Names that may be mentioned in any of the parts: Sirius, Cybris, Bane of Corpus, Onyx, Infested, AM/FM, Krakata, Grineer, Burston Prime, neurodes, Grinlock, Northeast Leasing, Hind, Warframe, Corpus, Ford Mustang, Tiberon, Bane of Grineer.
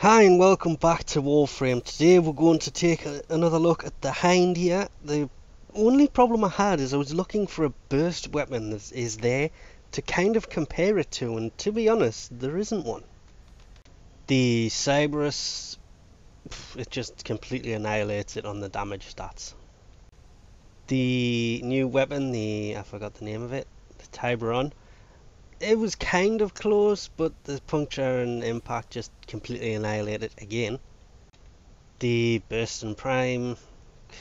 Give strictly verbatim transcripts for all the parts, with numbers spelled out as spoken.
Hi and welcome back to Warframe. Today we're going to take a, another look at the Hind here. The only problem I had is I was looking for a burst weapon that is there to kind of compare it to, and to be honest, there isn't one. The Cybris, it just completely annihilates it on the damage stats. The new weapon, the, I forgot the name of it, the Tiberon. It was kind of close, but the puncture and impact just completely annihilate it again. The Burston Prime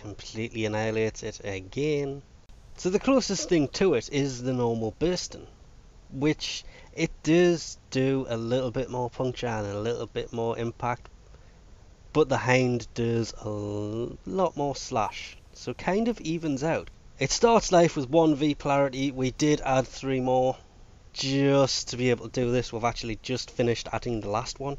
completely annihilates it again. So the closest thing to it is the normal Burston, which it does do a little bit more puncture and a little bit more impact, but the Hind does a lot more slash, so kind of evens out. It starts life with one V polarity. We did add three more just to be able to do this. We've actually just finished adding the last one,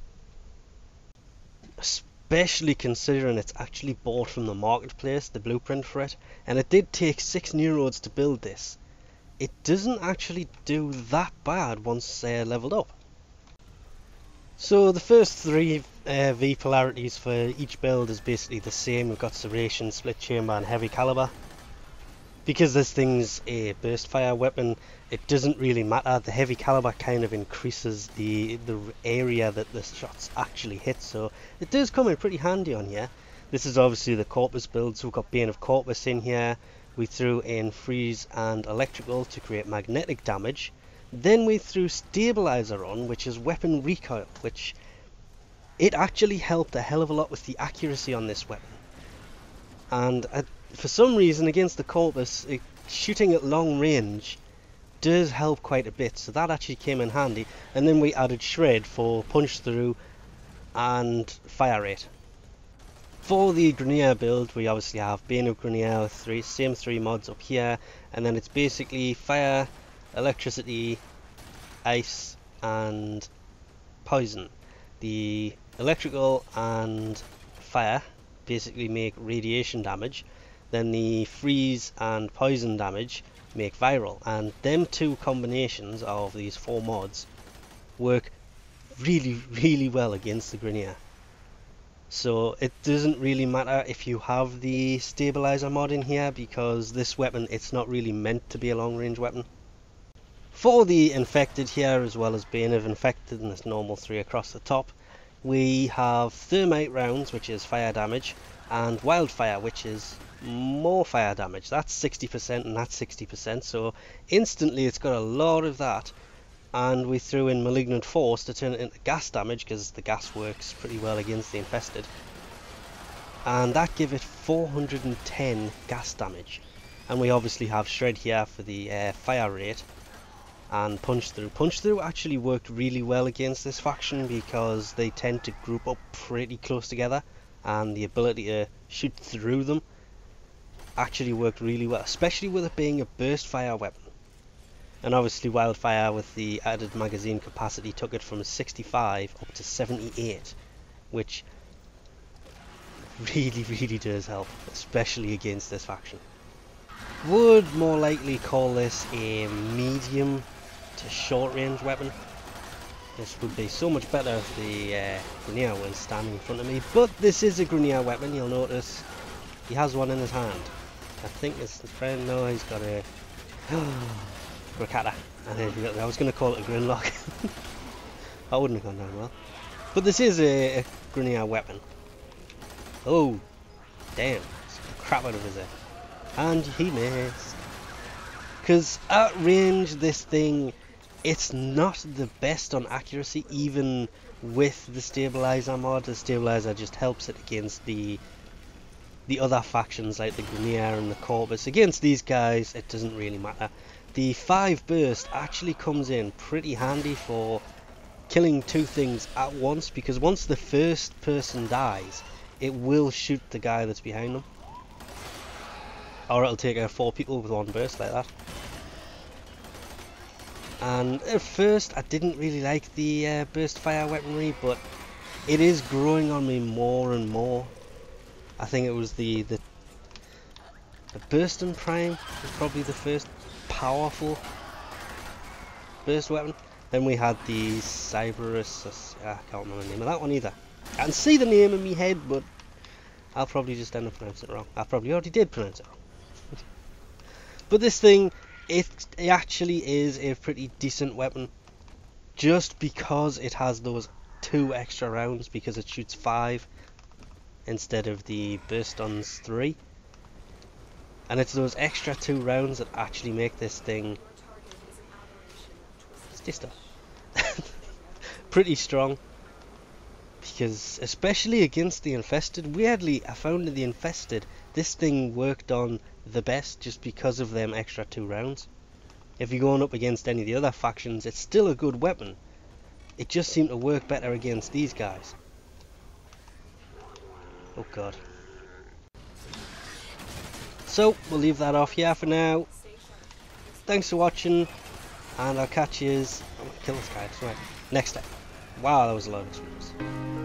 especially considering it's actually bought from the marketplace, the blueprint for it, and it did take six neurodes to build this. It doesn't actually do that bad once they're uh, leveled up. So the first three uh, V polarities for each build is basically the same. We've got serration, split chamber and heavy caliber. Because this thing's a burst fire weapon, it doesn't really matter. The heavy caliber kind of increases the the area that the shots actually hit, so it does come in pretty handy on here. This is obviously the Corpus build, so we've got Bane of Corpus in here. We threw in freeze and electrical to create magnetic damage. Then we threw stabilizer on, which is weapon recoil, which it actually helped a hell of a lot with the accuracy on this weapon. And I for some reason, against the Corpus, it, shooting at long range does help quite a bit, so that actually came in handy. And then we added shred for punch through and fire rate. For the Grineer build, we obviously have Bane of Grineer, three same three mods up here, and then it's basically fire, electricity, ice and poison. The electrical and fire basically make radiation damage. Then the freeze and poison damage make viral, and them two combinations of these four mods work really really well against the Grineer. So it doesn't really matter if you have the stabilizer mod in here, because this weapon, it's not really meant to be a long range weapon. For the Infested here, as well as Bane of Infested and this normal three across the top, we have thermite rounds, which is fire damage, and wildfire, which is more fire damage. That's sixty percent and that's sixty percent, so instantly it's got a lot of that. And we threw in malignant force to turn it into gas damage, because the gas works pretty well against the Infested, and that gave it four hundred and ten gas damage. And we obviously have shred here for the uh, fire rate and punch through. Punch through actually worked really well against this faction, because they tend to group up pretty close together, and the ability to shoot through them actually worked really well, especially with it being a burst fire weapon. And obviously wildfire with the added magazine capacity took it from sixty-five up to seventy-eight, which really really does help, especially against this faction. Would more likely call this a medium to short range weapon. This would be so much better if the uh, Grineer was standing in front of me, but this is a Grineer weapon. You'll notice he has one in his hand. I think it's his friend. No, he's got a Krakata. I was going to call it a Grinlock. I wouldn't have gone down well. But this is a, a Grineer weapon. Oh, damn! It's got the crap out of his head, and he missed. Because at range, this thing, it's not the best on accuracy, even with the stabilizer mod. The stabilizer just helps it against the the other factions like the Grineer and the Corpus. Against these guys, it doesn't really matter. The five burst actually comes in pretty handy for killing two things at once, because once the first person dies, it will shoot the guy that's behind them, or it'll take out four people with one burst like that. And at first I didn't really like the uh, burst fire weaponry, but it is growing on me more and more. I think it was the, the, the Burston Prime was probably the first powerful burst weapon. Then we had the Cybris, I can't remember the name of that one either. I can see the name in my head, but I'll probably just end up pronouncing it wrong. I probably already did pronounce it wrong. But this thing, it, it actually is a pretty decent weapon, just because it has those two extra rounds, because it shoots five instead of the Burston's three. And it's those extra two rounds that actually make this thing it's just pretty strong. Because especially against the Infested, weirdly I found in the Infested this thing worked on the best just because of them extra two rounds. If you're going up against any of the other factions, it's still a good weapon. It just seemed to work better against these guys. Oh god. So, we'll leave that off here for now. Thanks for watching, and I'll catch you as... I'm gonna kill this guy, that's right. Next time. Wow, that was a lot of experience.